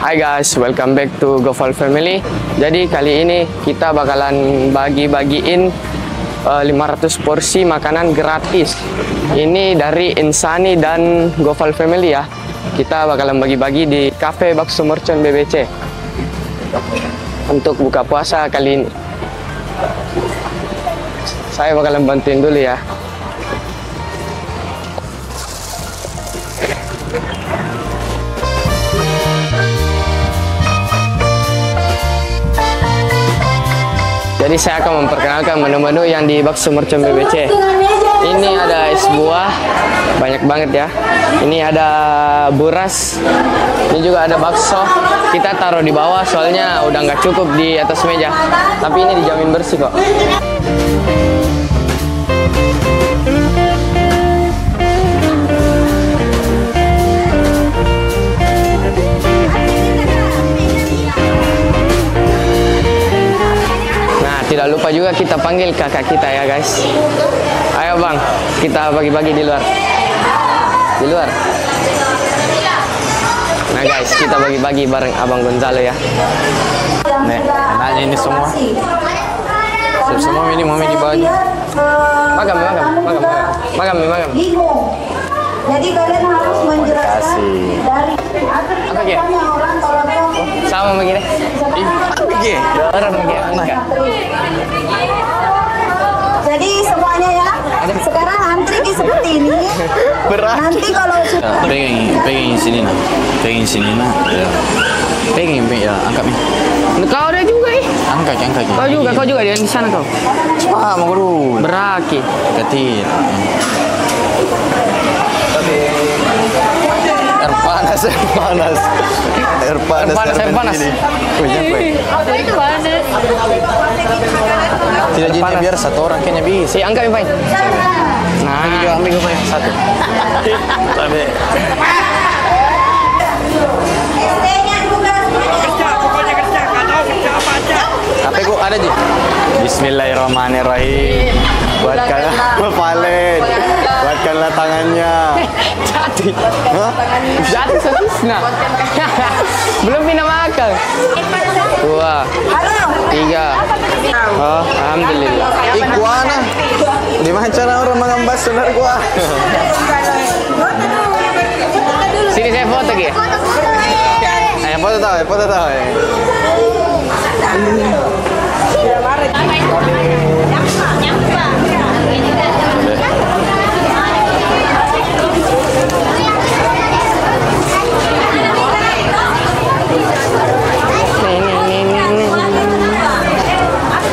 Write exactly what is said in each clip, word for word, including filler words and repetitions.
Hai guys, welcome back to Goval Family. Jadi kali ini kita bakalan bagi-bagiin uh, lima ratus porsi makanan gratis. Ini dari Insani dan Goval Family ya. Kita bakalan bagi-bagi di Cafe Bakso Mercon B B C untuk buka puasa kali ini. Saya bakalan bantuin dulu ya. Jadi saya akan memperkenalkan menu-menu yang di Bakso Mercon B B C. Ini ada es buah, banyak banget ya. Ini ada buras, ini juga ada bakso. Kita taruh di bawah soalnya udah nggak cukup di atas meja. Tapi ini dijamin bersih kok. Tidak lupa juga kita panggil kakak kita ya guys. Ayo bang, kita bagi-bagi di luar. Di luar. Nah guys, kita bagi-bagi bareng abang Gonzalo ya. Nih, enaknya ini semua. Siap semua ini mami dibagi. Makan, makan, makan, makan, makan. Jadi kalian harus menjelaskan dari apa ya? Sama begini. Oke, orang begini. Jadi semuanya ya. Sekarang antri seperti ini. Berat. Nanti kalau pengen pengen sini nah, pengen sini nah. Pengen pengen ya, angkat nih. Kau ada juga eh. Angkat, angkat. Kau juga, kau juga di sana kau. Ah, mau guru. Beraki. Ketir. Air panas, air panas, air panas, air panas. Apa itu panas? Tidak jadi biar satu orang kayaknya bisa. Si angkat ini, nah, ini juga ambil gue satu. Tapi. Tapi gue ada sih. Bismillahirrahmanirrahim. Buatkanlah Valen, buatkanlah tangannya. Jatuh, jatuh sesisna. Belum pindah makan. Dua, tiga. Oh, alhamdulillah. Iguana. Di mana cara orang mengambil senar gua? Sini saya foto kia. Eh, foto tahu, foto tahu.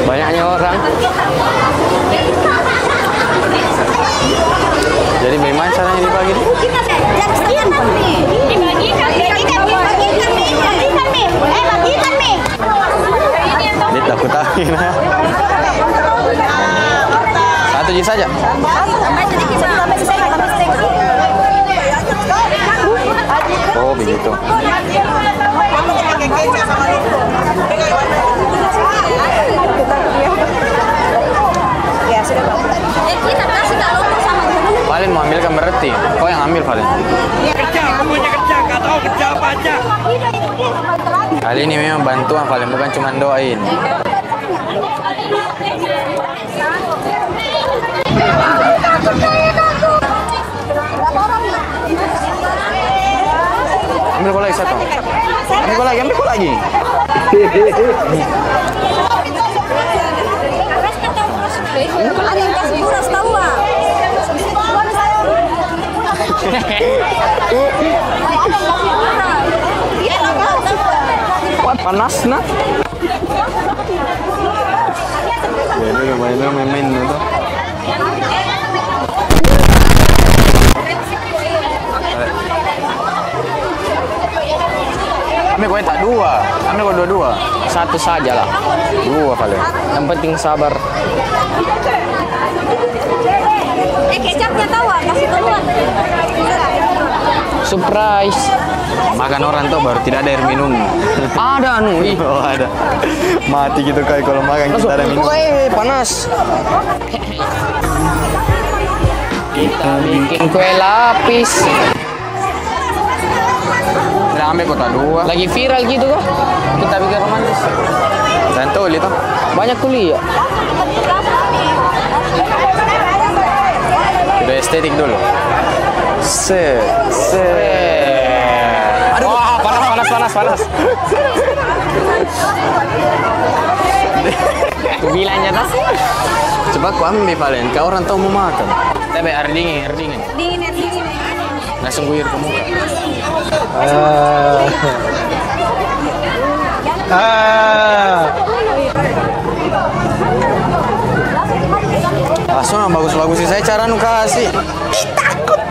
Banyaknya orang. Jadi memang caranya dibagi. Ini takut angin. Satu jis saja. Oh begitu. Ya sudah Pak. Eh kita kasih tak lupa sama guru. Valen mau ambil kamera ti. Kau yang ambil Valen. Kerja, punya kerja, gak tahu kerja apa aja. Kali ini memang bantuan Valen bukan cuma doain. Ambil bola lagi satu. Ambil bola lagi, ambil bola lagi. Ada yang kasih buras tahu ah. Panas nak? Ini mainnya main-main tu. Ambil kau tak dua, ambil kau dua-dua. Satu sajalah. Dua kali. Yang penting sabar. Eh kecapnya tahu ah, kasih keluar. Surprise. Makan orang tuh baru tidak ada air minum. Ada anu. Oh ada. Mati gitu kayak kalau makan kita ada minum. Eh panas. Kita bikin kue lapis. rame kota dua. Lagi viral gitu kah? Kita bikin romantis. Tentu itu. Banyak kuliah. Udah estetik dulu. Se, se. Aduh, wah, panas, panas, panas, panas. Bilangnya tas. Coba ku ambil Valen, kau orang tahu mau makan. Tapi air dingin, air dingin. Dingin, air dingin. Langsung guir ke muka. Ah. Ah. Langsung bagus-bagus sih saya cara nu kasih. Takut.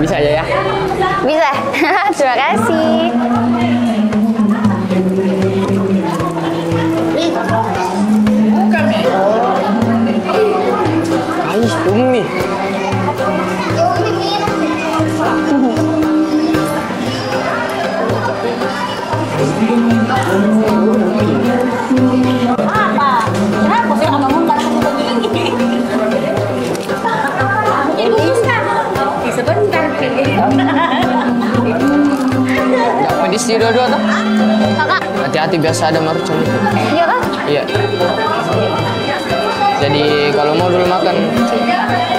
Bisa aja ya? Bisa. Terima kasih. Ais Umi. Pedis di dua-dua tuh. Kakak. Hati-hati biasa ada mercon. Iya kan? Iya. Jadi kalau mau dulu makan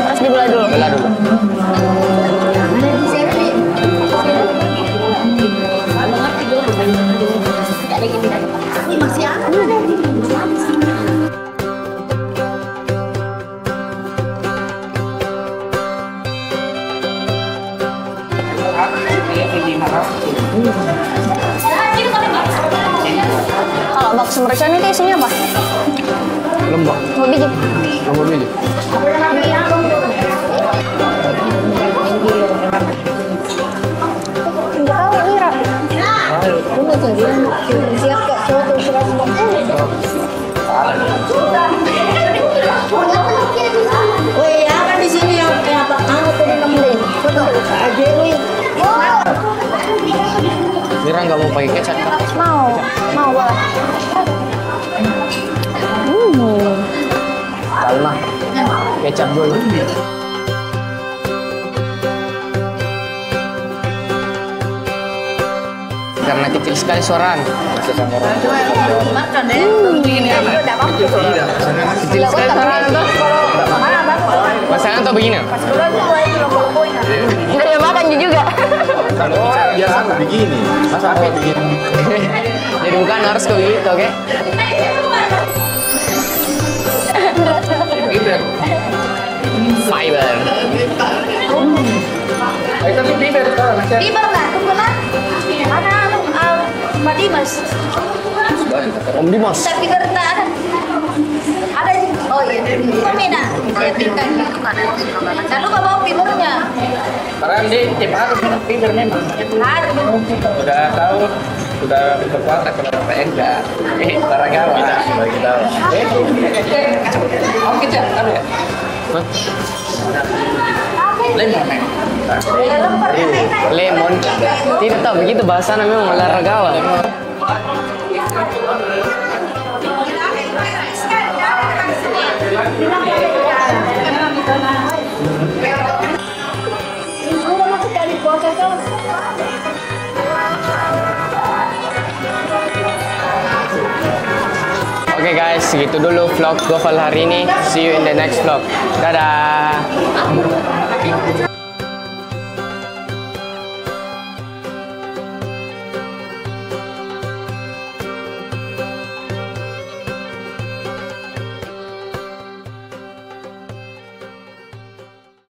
harus dibelah dulu. Belah dulu. Kalau bakso mercon itu isinya apa? Lembak. Dua biji. Dua biji. Enggak tahu Nira. Woi, ya kan di sini yang apa? Aku tuh nemuin. Foto aja woi. Nira nggak mau pakai kecap kan? Mau, kecap. Mau boleh. Hmm, kalma, kecap dulu. Karena kecil sekali suaraan. Makan ya? Begini apa? Kecil sekali suaraan tuh. Masakan tuh begini. Udah makan juga. Oh, biasa nggak begini, mas Afi begini. Jadi bukan harus kayak gitu, oke? Fiber, fiber. Ayo tapi fiber sekarang. Fiber nggak? Kebetulan ada Mbak Dimas. Om Dimas. Tapi kereta ada. Oh iya, peminat. Saya tinggal di tukang. Jangan lupa bawa fibernya. Karena di tiap hari fiber memang. Sudah tahu, sudah berkuasa kalau P N enggak. Cara galau. Bagi tahu. Oke, kecap, tahu ya? Lemon. Lemon. Tidak begitu bahasa namanya olahraga awal. Oke guys, segitu dulu vlog Goval hari ini. See you in the next vlog. Dadah.